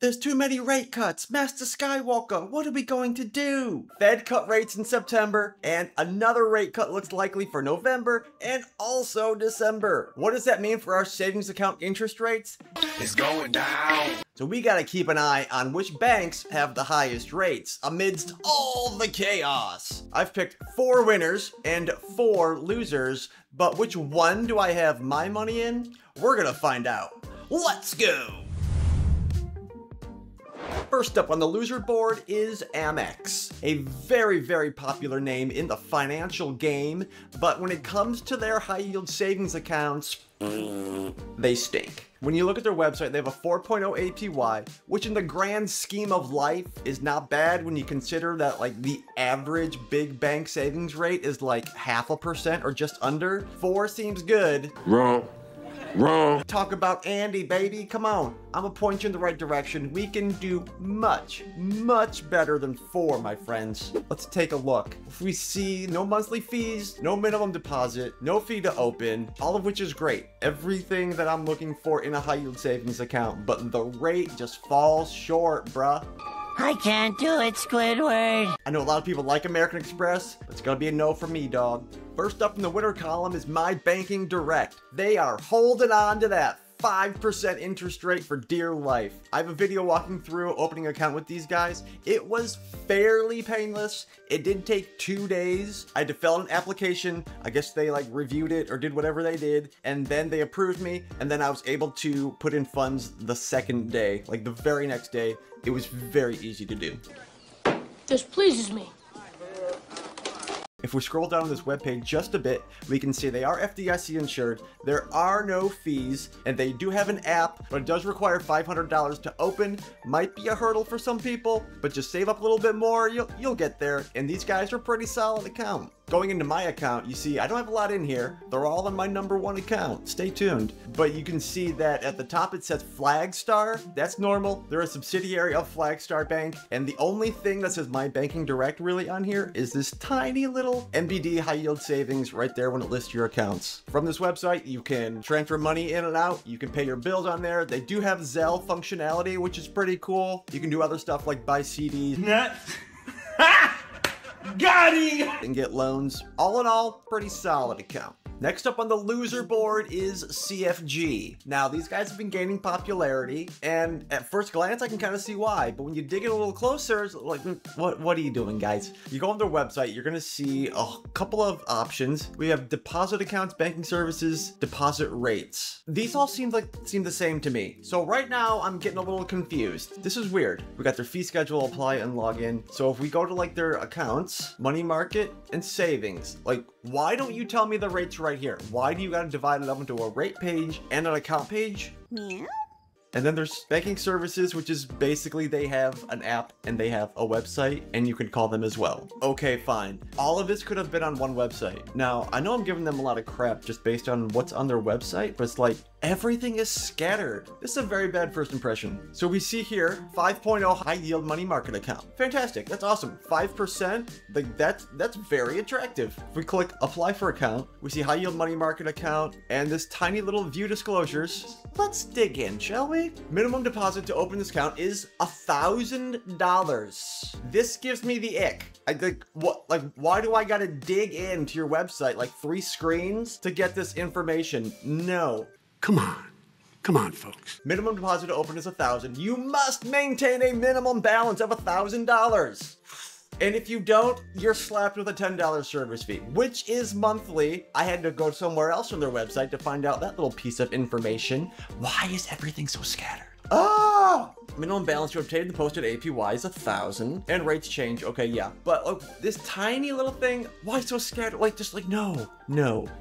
There's too many rate cuts. Master Skywalker, what are we going to do? Fed cut rates in September, and another rate cut looks likely for November and also December. What does that mean for our savings account interest rates? It's going down. So we gotta keep an eye on which banks have the highest rates amidst all the chaos. I've picked 4 winners and 4 losers, but which one do I have my money in? We're gonna find out. Let's go. First up on the loser board is Amex, a very, very popular name in the financial game, but when it comes to their high-yield savings accounts, they stink. When you look at their website, they have a 4.0 APY, which in the grand scheme of life is not bad when you consider that like the average big bank savings rate is like 0.5% or just under. 4 seems good. Wrong. Wrong. Talk about Andy, baby. Come on. I'm gonna point you in the right direction. We can do much, much better than 4, my friends. Let's take a look. If we see no monthly fees, no minimum deposit, no fee to open, all of which is great. Everything that I'm looking for in a high yield savings account, but the rate just falls short, bruh. I can't do it, Squidward. I know a lot of people like American Express, but it's gonna be a no for me, dog. First up in the winner column is My Banking Direct. They are holding on to that 5% interest rate for dear life. I have a video walking through opening an account with these guys. It was fairly painless. It did take 2 days. I had to fill out an application. I guess they like reviewed it or did whatever they did, and then they approved me, and then I was able to put in funds the second day, like the very next day. It was very easy to do. This pleases me. If we scroll down this webpage just a bit, we can see they are FDIC insured, there are no fees, and they do have an app, but it does require $500 to open. Might be a hurdle for some people, but just save up a little bit more, you'll get there, and these guys are pretty solid account. Going into my account, you see I don't have a lot in here. They're all in my #1 account. Stay tuned. But you can see that at the top it says Flagstar. That's normal. They're a subsidiary of Flagstar Bank. And the only thing that says My Banking Direct really on here is this tiny little MBD high yield savings right there when it lists your accounts. From this website, you can transfer money in and out. You can pay your bills on there. They do have Zelle functionality, which is pretty cool. You can do other stuff like buy CDs. Nuts. Got it! And get loans. All in all, pretty solid account. Next up on the loser board is CFG. Now, these guys have been gaining popularity, and at first glance, I can kind of see why, but when you dig it a little closer, it's like, what are you doing, guys? You go on their website, you're gonna see a couple of options. We have deposit accounts, banking services, deposit rates. These all seem the same to me. So right now, I'm getting a little confused. This is weird. We got their fee schedule, apply, and log in. So if we go to like their accounts, money market, and savings, like, why don't you tell me the rates right here? Why do you gotta divide it up into a rate page and an account page? Yeah. And then there's banking services, which is basically they have an app and they have a website and you can call them as well. Okay, fine. All of this could have been on one website. Now, I know I'm giving them a lot of crap just based on what's on their website, but it's like, everything is scattered. This is a very bad first impression. So we see here, 5.0 high yield money market account. Fantastic, that's awesome. 5%, like that's very attractive. If we click apply for account, we see high yield money market account and this tiny little view disclosures. Let's dig in, shall we? Minimum deposit to open this account is $1,000. This gives me the ick. I think, what, like, why do I gotta dig into your website like 3 screens to get this information? No. Come on. Come on, folks. Minimum deposit to open is $1,000. You must maintain a minimum balance of $1,000. And if you don't, you're slapped with a $10 service fee, which is monthly. I had to go somewhere else on their website to find out that little piece of information. Why is everything so scattered? Oh! Minimum balance to obtain the posted APY is $1,000. And rates change, okay, yeah. But oh, this tiny little thing, why so scared? Like, just like, no.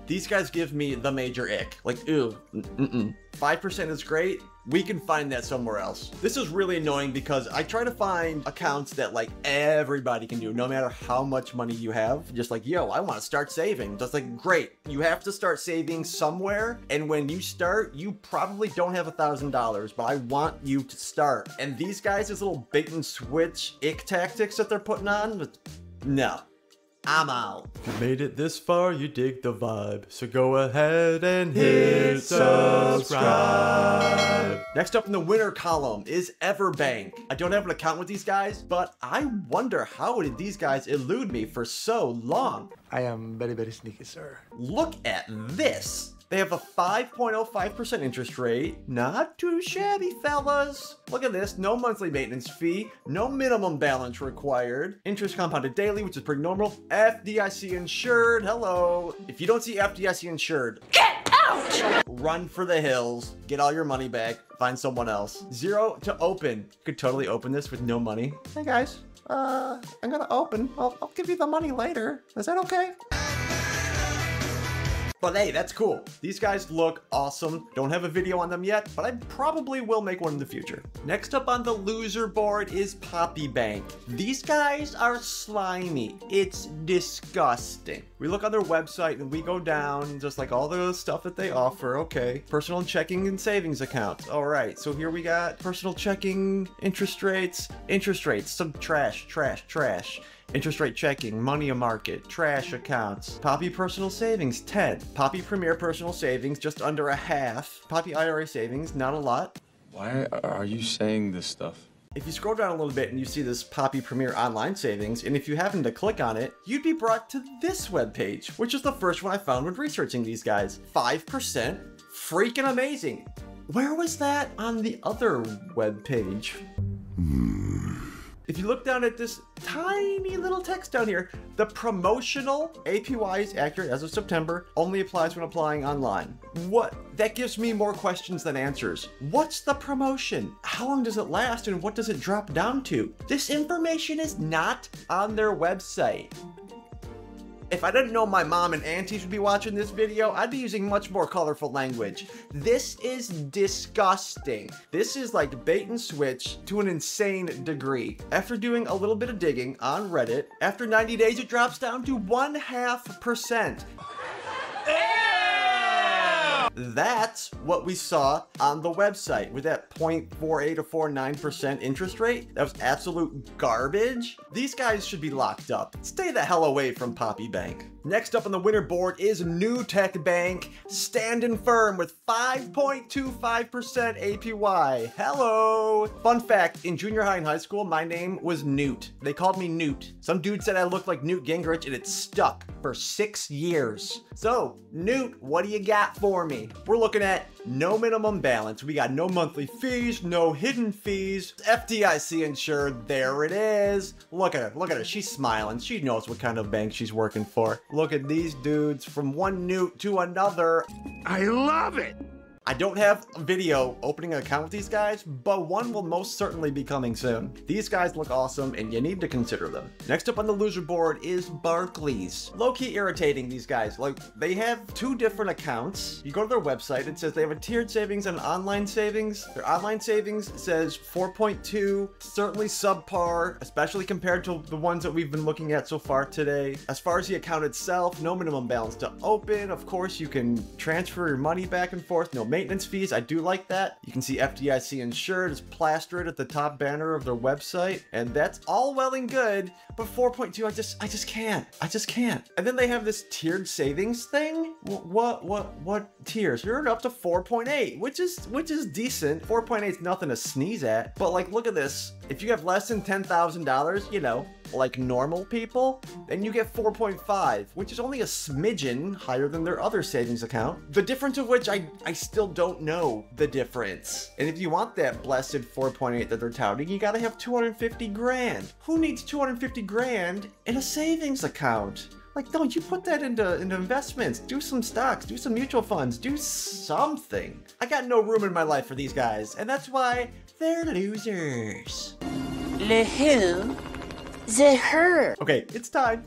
These guys give me the major ick. Like, ew, 5% is great. We can find that somewhere else. This is really annoying because I try to find accounts that like everybody can do, no matter how much money you have. Just like, yo, I wanna start saving. That's like, great. You have to start saving somewhere. And when you start, you probably don't have $1,000, but I want you to start. And these guys, this little bait and switch ick tactics that they're putting on, no. I'm out. If you made it this far, you dig the vibe. So go ahead and hit subscribe. Next up in the winner column is EverBank. I don't have an account with these guys, but I wonder how did these guys elude me for so long? I am very, very sneaky, sir. Look at this. They have a 5.05% interest rate. Not too shabby, fellas. Look at this, no monthly maintenance fee, no minimum balance required. Interest compounded daily, which is pretty normal. FDIC insured, hello. If you don't see FDIC insured, get out! Run for the hills, get all your money back, find someone else. Zero to open. You could totally open this with no money. Hey guys, I'm gonna open. I'll give you the money later. Is that okay? But hey, that's cool. These guys look awesome. Don't have a video on them yet, but I probably will make one in the future. Next up on the loser board is Poppy Bank. These guys are slimy. It's disgusting. We look on their website and we go down just like all the stuff that they offer. Okay. Personal checking and savings accounts. All right. So here we got personal checking, interest rates, some trash. Interest rate checking, money market, trash accounts, Poppy personal savings, 10. Poppy Premier personal savings, just under a half. Poppy IRA savings, not a lot. Why are you saying this stuff? If you scroll down a little bit and you see this Poppy Premier online savings, and if you happen to click on it, you'd be brought to this webpage, which is the first one I found when researching these guys. 5%, freaking amazing. Where was that on the other webpage? If you look down at this tiny little text down here, the promotional APY is accurate as of September, only applies when applying online. What? That gives me more questions than answers. What's the promotion? How long does it last and what does it drop down to? This information is not on their website. If I didn't know my mom and aunties would be watching this video, I'd be using much more colorful language. This is disgusting. This is like bait and switch to an insane degree. After doing a little bit of digging on Reddit, after 90 days, it drops down to 0.5%. That's what we saw on the website with that 0.48 to 0.49% interest rate. That was absolute garbage. These guys should be locked up. Stay the hell away from Poppy Bank. Next up on the winner board is New Tech Bank, standing firm with 5.25% APY. Hello. Fun fact, in junior high and high school, my name was Newt. They called me Newt. Some dude said I looked like Newt Gingrich and it stuck for 6 years. So Newt, what do you got for me? We're looking at no minimum balance. We got no monthly fees, no hidden fees, FDIC insured. There it is. Look at her. Look at her. She's smiling. She knows what kind of bank she's working for. Look at these dudes from one Newt to another. I love it. I don't have a video opening an account with these guys, but one will most certainly be coming soon. These guys look awesome and you need to consider them. Next up on the loser board is Barclays. Low-key irritating, these guys. Like, they have two different accounts. You go to their website, it says they have a tiered savings and an online savings. Their online savings says 4.2, certainly subpar, especially compared to the ones that we've been looking at so far today. As far as the account itself, no minimum balance to open. Of course, you can transfer your money back and forth, no maintenance fees. I do like that. You can see FDIC insured is plastered at the top banner of their website, and that's all well and good, but 4.2, I just can't. I just can't. And then they have this tiered savings thing. What tiers? You're up to 4.8, which is decent. 4.8 is nothing to sneeze at, but like, look at this. If you have less than $10,000, you know, like normal people, then you get 4.5, which is only a smidgen higher than their other savings account. The difference of which I still don't know the difference. And if you want that blessed 4.8 that they're touting, you gotta have 250 grand. Who needs 250 grand in a savings account? Like, no, you put that into investments. Do some stocks, do some mutual funds, do something. I got no room in my life for these guys, and that's why they're losers. Le who? Okay, it's time.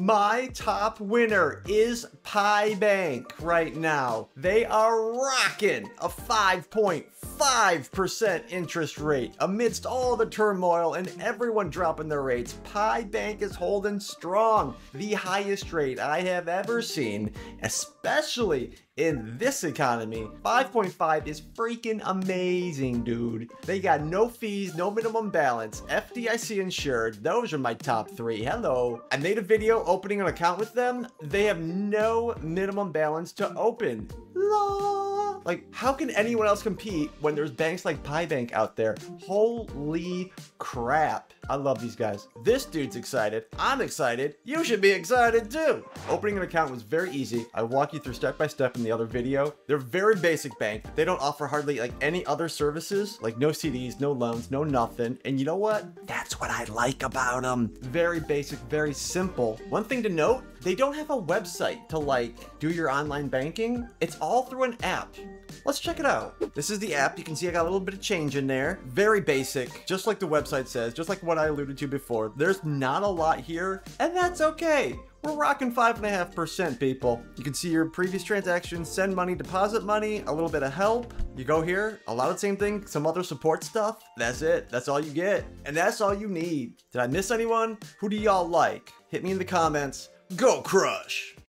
My top winner is PiBank right now. They are rocking a 5.5% interest rate amidst all the turmoil and everyone dropping their rates. PiBank is holding strong, the highest rate I have ever seen, especially in this economy, 5.5 is freaking amazing, dude. They got no fees, no minimum balance, FDIC insured. Those are my top three. Hello. I made a video opening an account with them. They have no minimum balance to open. Lol. Like, how can anyone else compete when there's banks like PiBank out there? Holy crap. I love these guys. This dude's excited. I'm excited. You should be excited too. Opening an account was very easy. I walk you through step by step in the other video. They're very basic bank. They don't offer hardly like any other services, like no CDs, no loans, no nothing. And you know what? That's what I like about them. Very basic, very simple. One thing to note, they don't have a website to like do your online banking. It's all through an app. Let's check it out. This is the app. You can see I got a little bit of change in there. Very basic, just like the website says, just like what I alluded to before. There's not a lot here, and that's okay. We're rocking 5.5%, people. You can see your previous transactions, send money, deposit money, a little bit of help. You go here, a lot of the same thing, some other support stuff. That's it. That's all you get. And that's all you need. Did I miss anyone? Who do y'all like? Hit me in the comments. Go Crush!